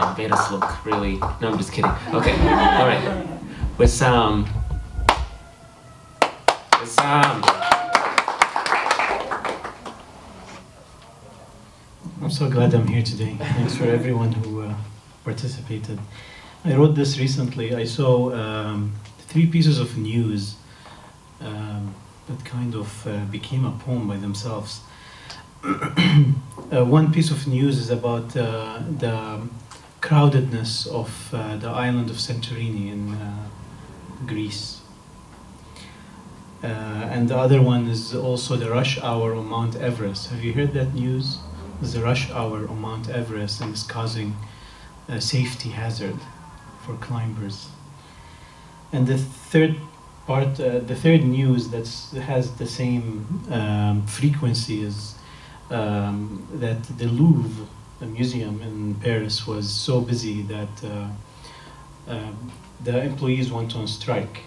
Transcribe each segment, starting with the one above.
Wissam made us look really... No, I'm just kidding. Okay, all right. Wissam. Wissam. I'm so glad I'm here today. Thanks for everyone who participated. I wrote this recently. I saw three pieces of news that kind of became a poem by themselves. One piece of news is about the crowdedness of the island of Santorini in Greece. And the other one is also the rush hour on Mount Everest. Have you heard that news? There's a rush hour on Mount Everest and it's causing a safety hazard for climbers. And the third part, the third news that has the same frequency is that the Louvre, the museum in Paris, was so busy that the employees went on strike.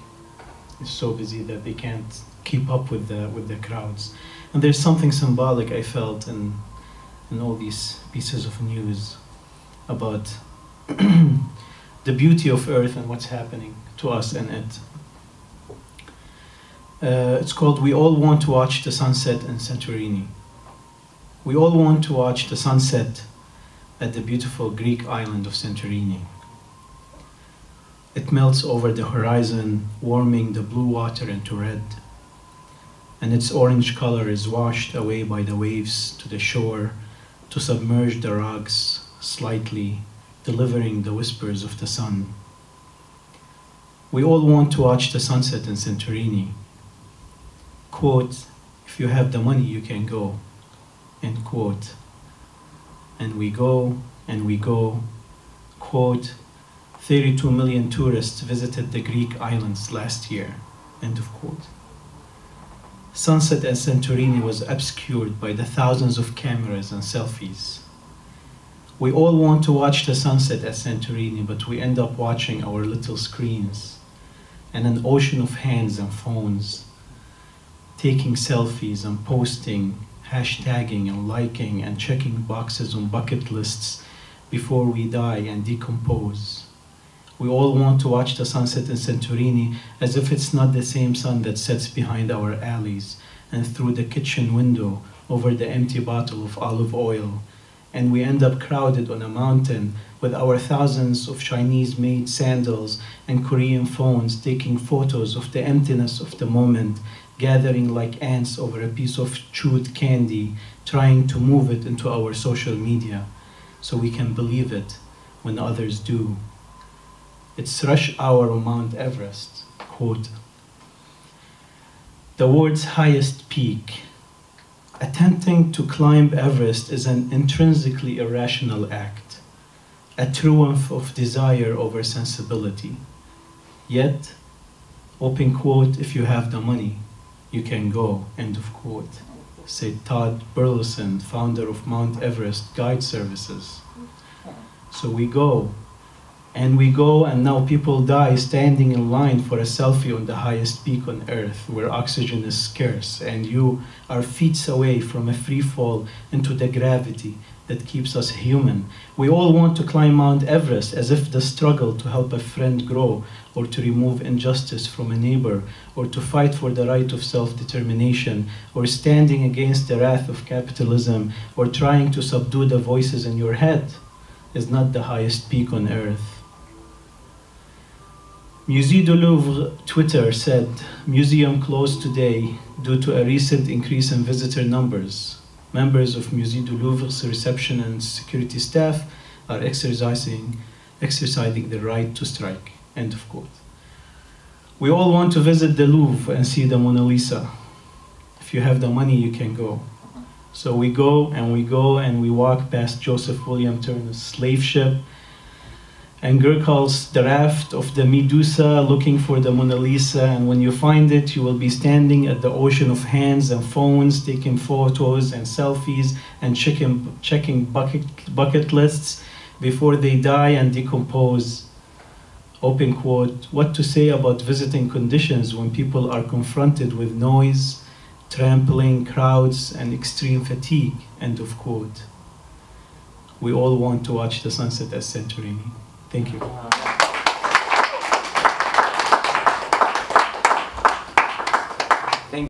It's so busy that they can't keep up with the crowds. And there's something symbolic I felt in all these pieces of news about the beauty of Earth and what's happening to us and it. It's called "We All Want to Watch the Sunset in Santorini." We all want to watch the sunset at the beautiful Greek island of Santorini. It melts over the horizon, warming the blue water into red, and its orange color is washed away by the waves to the shore to submerge the rocks slightly, delivering the whispers of the sun. We all want to watch the sunset in Santorini. Quote, "If you have the money, you can go." End quote. And we go, and we go. Quote, 32 million tourists visited the Greek islands last year. End of quote. Sunset at Santorini was obscured by the thousands of cameras and selfies. We all want to watch the sunset at Santorini, but we end up watching our little screens and an ocean of hands and phones, taking selfies and posting, hashtagging and liking and checking boxes on bucket lists before we die and decompose. We all want to watch the sunset in Santorini as if it's not the same sun that sets behind our alleys and through the kitchen window over the empty bottle of olive oil. And we end up crowded on a mountain with our thousands of Chinese-made sandals and Korean phones, taking photos of the emptiness of the moment, gathering like ants over a piece of chewed candy, trying to move it into our social media so we can believe it when others do. It's rush hour on Mount Everest. Quote, "The world's highest peak. Attempting to climb Everest is an intrinsically irrational act, a triumph of desire over sensibility. Yet, open quote, if you have the money, you can go, end of quote," said Todd Burleson, founder of Mount Everest Guide Services. So we go, and we go, and now people die standing in line for a selfie on the highest peak on Earth, where oxygen is scarce, and you are feet away from a free fall into the gravity that keeps us human. We all want to climb Mount Everest as if the struggle to help a friend grow, or to remove injustice from a neighbor, or to fight for the right of self-determination, or standing against the wrath of capitalism, or trying to subdue the voices in your head, is not the highest peak on Earth. Musée du Louvre Twitter said, "Museum closed today due to a recent increase in visitor numbers. Members of Musée du Louvre's reception and security staff are exercising the right to strike." End of quote. We all want to visit the Louvre and see the Mona Lisa. If you have the money, you can go. So we go, and we go, and we walk past Joseph William Turner's slave ship and Gürkel's The Raft of the Medusa, looking for the Mona Lisa, and when you find it, you will be standing at the ocean of hands and phones, taking photos and selfies and checking bucket lists before they die and decompose. Open quote, "What to say about visiting conditions when people are confronted with noise, trampling, crowds, and extreme fatigue," end of quote. We all want to watch the sunset at Santorini. Thank you.